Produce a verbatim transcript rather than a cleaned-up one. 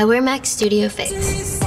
I wear Mac Studio Fix.